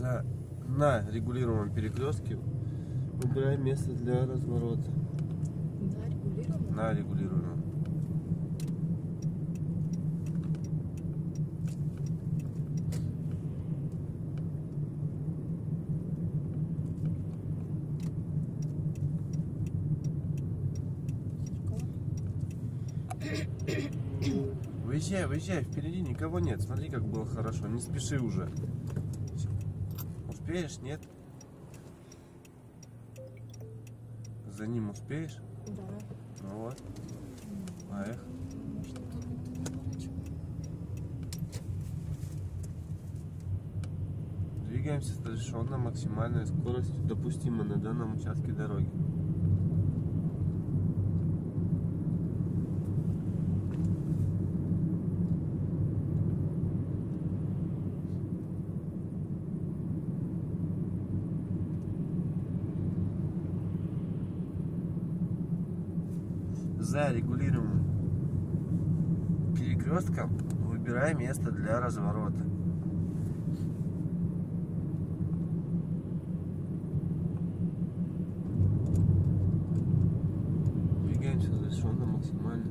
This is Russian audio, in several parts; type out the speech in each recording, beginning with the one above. на регулируемом перекрестке убираем место для разворота. На регулируемом? На регулируемом. Выезжай, выезжай, впереди никого нет. Смотри, как было хорошо. Не спеши уже. Успеешь, нет? За ним успеешь? Да. Ну вот. А эх. Двигаемся с разрешенной максимальной скоростью, допустимой на данном участке дороги. За регулируемым перекрестком выбирай место для разворота. Двигаемся разрешенно максимально.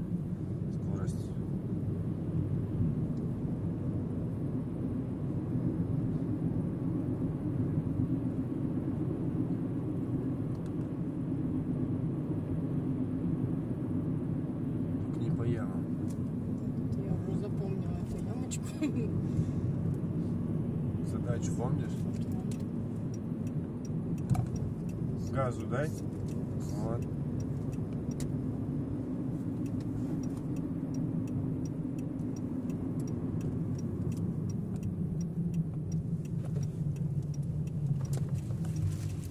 Задачу помнишь? Газу дай. Вот.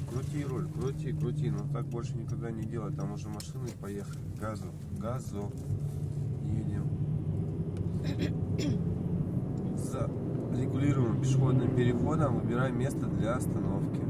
Крути руль, крути, крути. Но так больше никогда не делай. Там уже машины поехали. Газу, газу. Едем. За регулируемым пешеходным переходом выбирай место для остановки.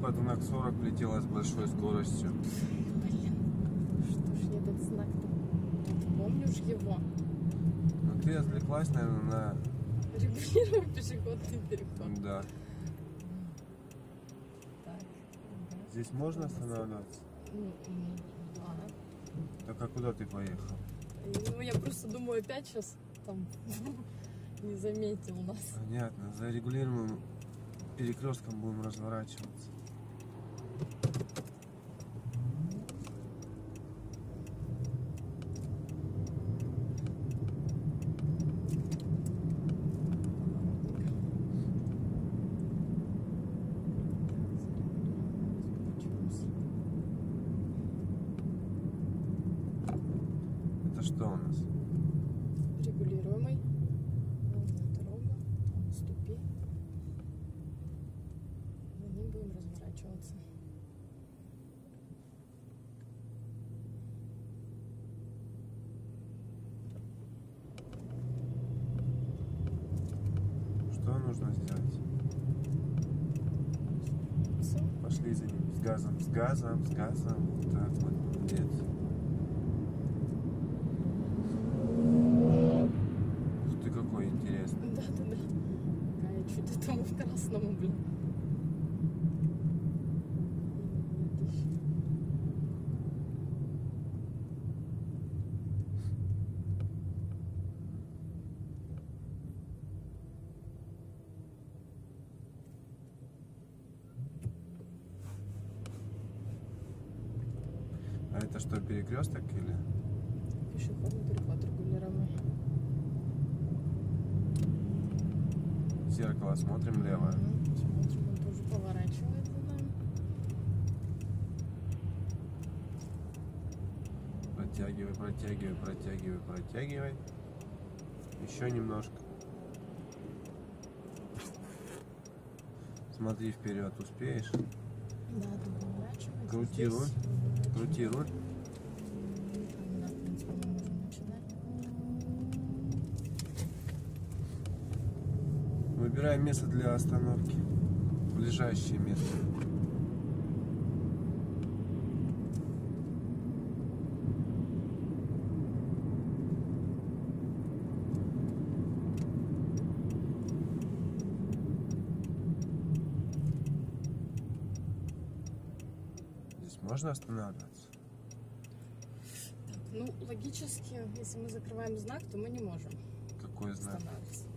Под знак 40 летела с большой скоростью. Блин, что ж не этот знак-то? Помнишь его? Ну ты отвлеклась, наверное, на... Регулируемый пешеходный переход. Да. Так. Здесь можно останавливаться? Да. Так а куда ты поехал? Ну я просто думаю, опять сейчас там не заметил нас. Понятно, за регулируемым перекрестком будем разворачиваться. Это что у нас? Регулируемый. Дорога, ступень. Мы не будем разворачиваться. Что нужно сделать? Пошли за ним с газом, с газом, с газом. Вот так вот, молодец. Ух ты, какой интересный. Да-да-да. Какая чуть этому красному, блин. А это что, перекресток или? Пешеходный переход регулируемый. В зеркало смотрим лево. Смотрим, он тоже поворачивает за нами. Протягивай, протягивай, протягивай, протягивай. Еще немножко. Смотри вперед, успеешь? Да, поворачивай. Крути руль. Крути руль. Выбирай место для остановки. Ближайшее место. Можно останавливаться? Ну, логически, если мы закрываем знак, то мы не можем. Какой знак?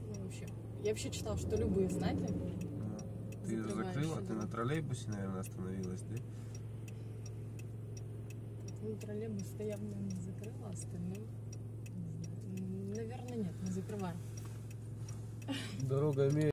Ну, вообще. Я вообще читала, что любые знаки. А, ты закрыла? Ты на троллейбусе, наверное, остановилась, да? Ну, троллейбус-то я, наверное, не закрыла, остальные... Наверное, нет, не закрываем. Дорога имеет.